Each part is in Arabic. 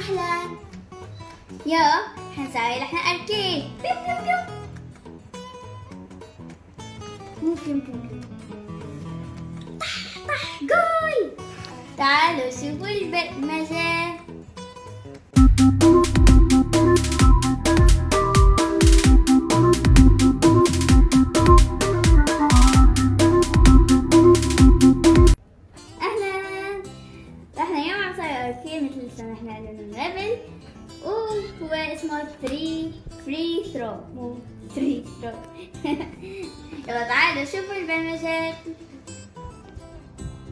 أحلى. يلا حنسوي لحن أركيد. بيو بيو بيو. ممكن بوم. طح طح جول. تعالوا شوفوا البرمجة. وهو اسمه 3 فري ثرو مو 3 ثرو. يلا تعالوا شوفوا البرمجات.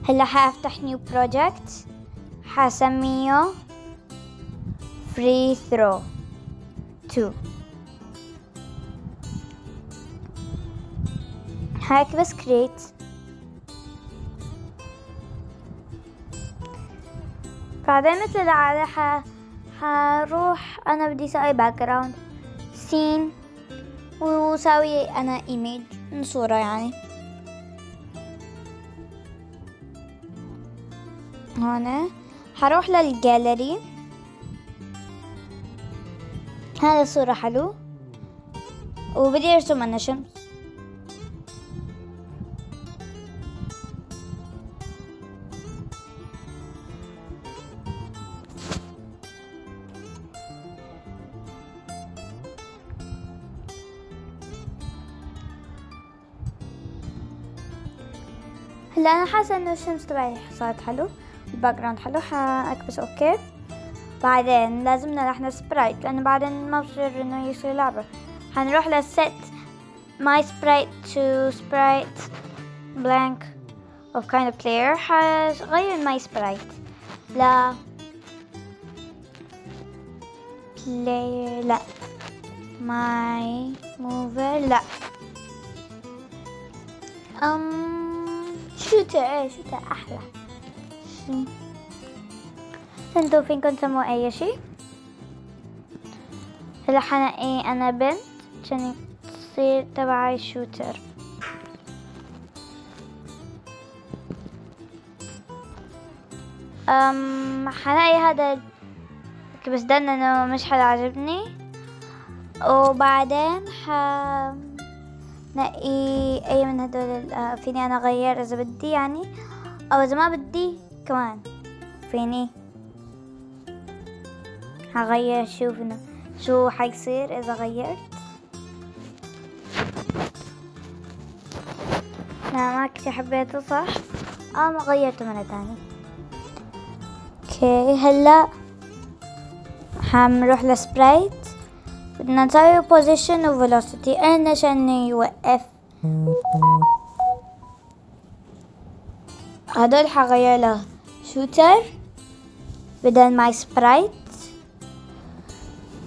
هلا حافتح نيو بروجكت، حاسميه فري ثرو 2. هيك بس كريت. بعدين مثل العادة حروح انا بدي اسوي باك جراوند سين وساوي انا ايميج صورة يعني. هون حروح للجاليري، هذا صورة حلو وبدي ارسم انا شمس. هلا انا حاسه انه الشمس تبعي صارت حلو، الباك جراوند حلو، حاكبس اوكي. بعدين لازمنا رح سبرايت لانه بعدين ما بصير انه يصير لعبه. حنروح للست ماي سبرايت تو سبرايت بلانك اوف كايند اوف بلاير. حغير ماي سبرايت لا بلاير، لا ماي موفر، لا شوتر احلى. انتو فينكم تسموا اي شي. هلا حنقي انا بنت عشان تصير تبعي شوتر. حنقي هذا بس ضلنا انه مش حدا عجبني، وبعدين نقي اي من هدول. فيني انا اغير اذا بدي يعني، او اذا ما بدي كمان فيني هغير. شوف انه شو حيصير اذا غيرت. انا ما كتير حبيته صح، ما غيرته مرة تانية. اوكي هلا حنروح لسبرايت، بدنا نسوي بوزيشن وفيلوسيتي انا عشان يوقف. هدول حغير له شوتر بدل ماي سبرايت.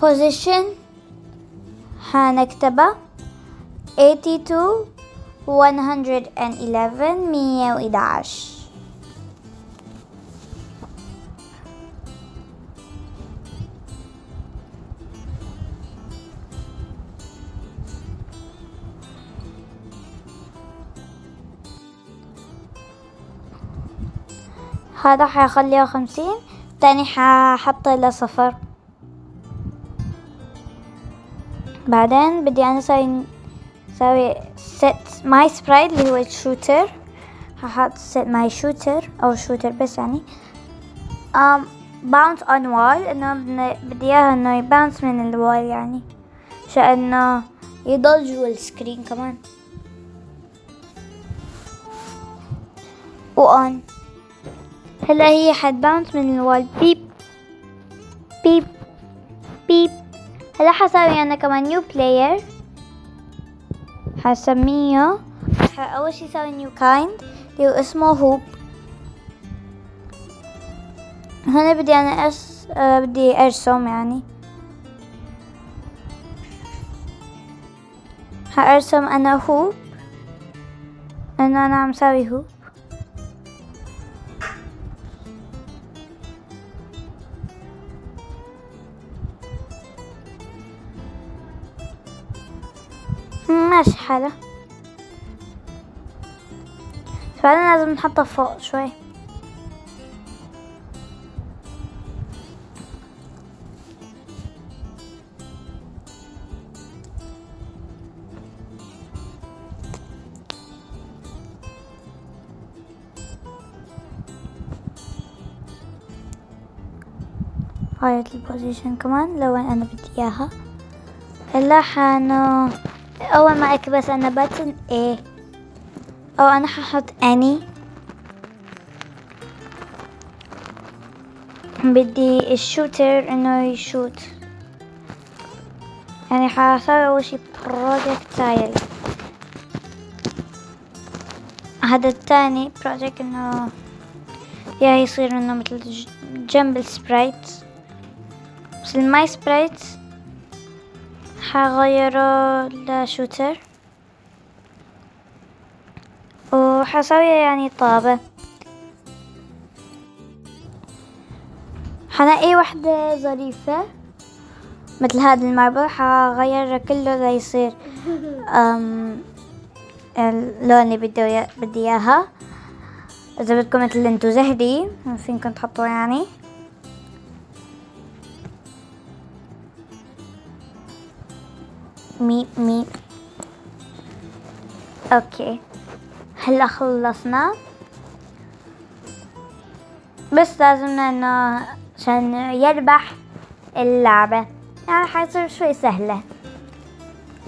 بوزيشن حنكتبه 82 111 111. هذا حيخليه 50، تاني ححطه له 0. بعدين بدي انا اسوي set my sprite اللي هو الشوتر. هحط set my shooter او شوتر بس يعني. bounce on wall انه بدي اياه انه يباونس من الوال يعني، عشان يضل جوا السكرين كمان. وان هلا هي حتباونس من الوال. بيب بيب بيب. هلا حسوي انا كمان نيو بلاير، حسميه اول شي سوي نيو كايند اللي هو اسمه هوب. هنا بدي انا بدي ارسم يعني. حارسم انا هوب انه انا عم سوي هوب. ماشي حاله. فعلا لازم نحطه فوق شوي. آية البوزيشن كمان لوين أنا بدي إياها. هلا حانو أول ما أكبس أنا باتن A أو أنا ححط Any. بدي الشوتر إنه يشوت، يعني حاسوي أول شي بروجكتايل، هذا الثاني بروجكت إنه يا يصير إنه مثل جنب السبرايت، بس الماي سبرايت حغيره لشوتر وحسوي يعني طابة. حنقي وحدة ظريفة مثل هذا المربع، حغيره كله ليصير اللون اللي بدي اياها. اذا بدكم مثل انتو زهري فينكم تحطوه يعني. مي اوكي هلا خلصنا، بس لازمنا انه عشان يربح اللعبة يعني حيصير شوي سهلة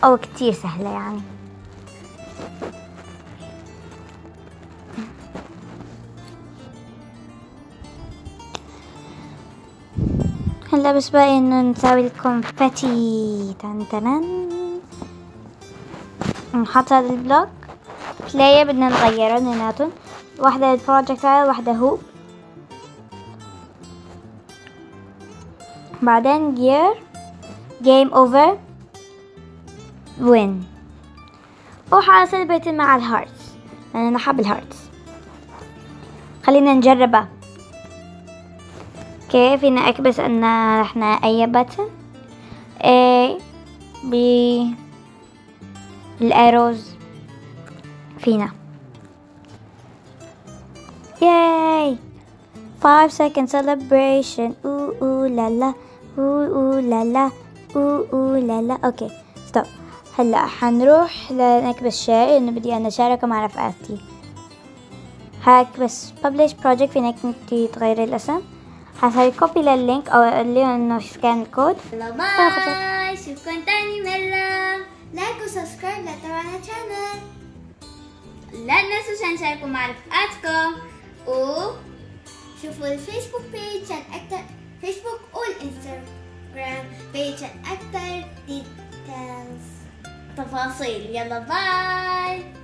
او كتير سهلة يعني. هلا بس باقي انه نساوي الكونفتي. تن تن نحط هذا البلوك تلاقيه بدنا نغيره لناتون، واحدة البروجكتايل واحدة هوب، بعدين جير جيم اوفر وين، وحاسلبيت مع الهارتس لأن أنا حاب الهارتس. خلينا نجربها. اوكي فينا اكبس ان احنا اي باتن A B الاروز فينا. ياي 5 second celebration. أو أو لا لا أو أو لا لا أو أو لا لا. اوكي ستوب. هلا حنروح لنكبس شير انه بدي انا اشاركه مع رفقاتي. هكبس publish project. فينا بدي تغيري الاسم، حسوي كوبي لللينك او اقول له انه سكان الكود. باي شكرا تاني مرة. لايك وسبسكرايب لتابعنا القناة، لا تنسوا تشاركوا مع رفقاتكم، وشوفوا الفيسبوك بيج عشان اكتر فيسبوك والانستغرام بيج عشان اكتر ديتيلز تفاصيل. يلا باي.